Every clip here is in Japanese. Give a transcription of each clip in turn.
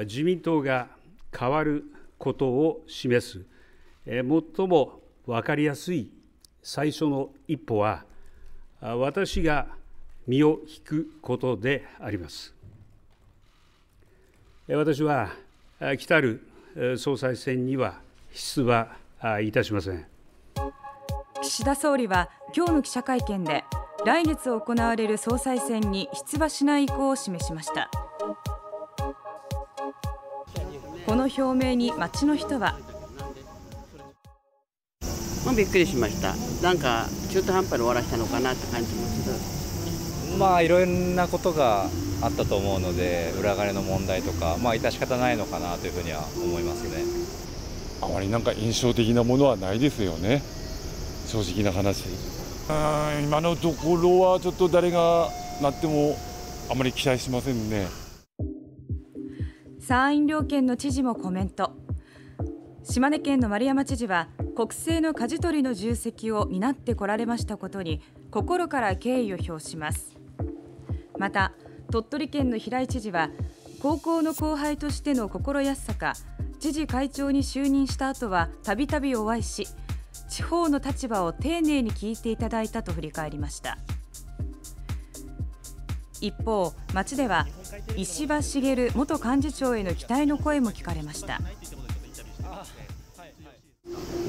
自民党が変わることを示す最も分かりやすい最初の一歩は、私が身を引くことであります。私は来たる総裁選には出馬いたしません。岸田総理は今日の記者会見で、来月行われる総裁選に出馬しない意向を示しました。この表明に街の人は。びっくりしました。なんか中途半端に終わらせたのかなって感じもする。まあいろんなことがあったと思うので、裏金の問題とか、まあ致し方ないのかなというふうには思いますね。あまりなんか印象的なものはないですよね。正直な話。今のところはちょっと誰がなってもあまり期待しませんね。山陰両県の知事もコメント。島根県の丸山知事は、国政の舵取りの重責を担ってこられましたことに心から敬意を表します。また鳥取県の平井知事は、高校の後輩としての心安さか、知事会長に就任した後はたびたびお会いし、地方の立場を丁寧に聞いていただいたと振り返りました。一方、町では石破茂元幹事長への期待の声も聞かれました。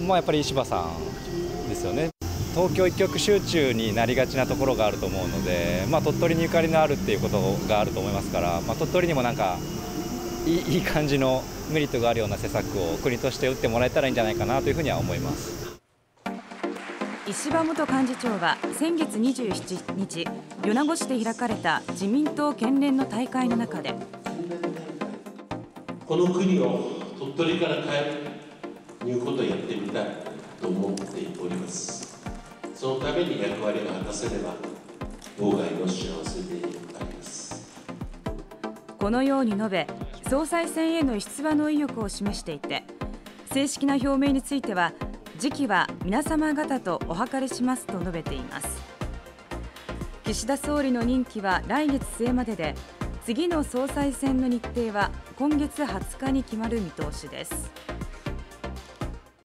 まあやっぱり石破さんですよね。東京一極集中になりがちなところがあると思うので、まあ、鳥取にゆかりのあるっていうことがあると思いますから、まあ、鳥取にもなんかいい感じのメリットがあるような施策を国として打ってもらえたらいいんじゃないかなというふうには思います。石破元幹事長は先月27日米子市で開かれた自民党県連の大会の中で、この国を鳥取から変えるいうことをやってみたいと思っております。そのために役割が果たせれば、当該の幸せであります。このように述べ、総裁選への出馬の意欲を示していて、正式な表明については、時期は皆様方とお諮りしますと述べています。岸田総理の任期は来月末までで、次の総裁選の日程は今月20日に決まる見通しです。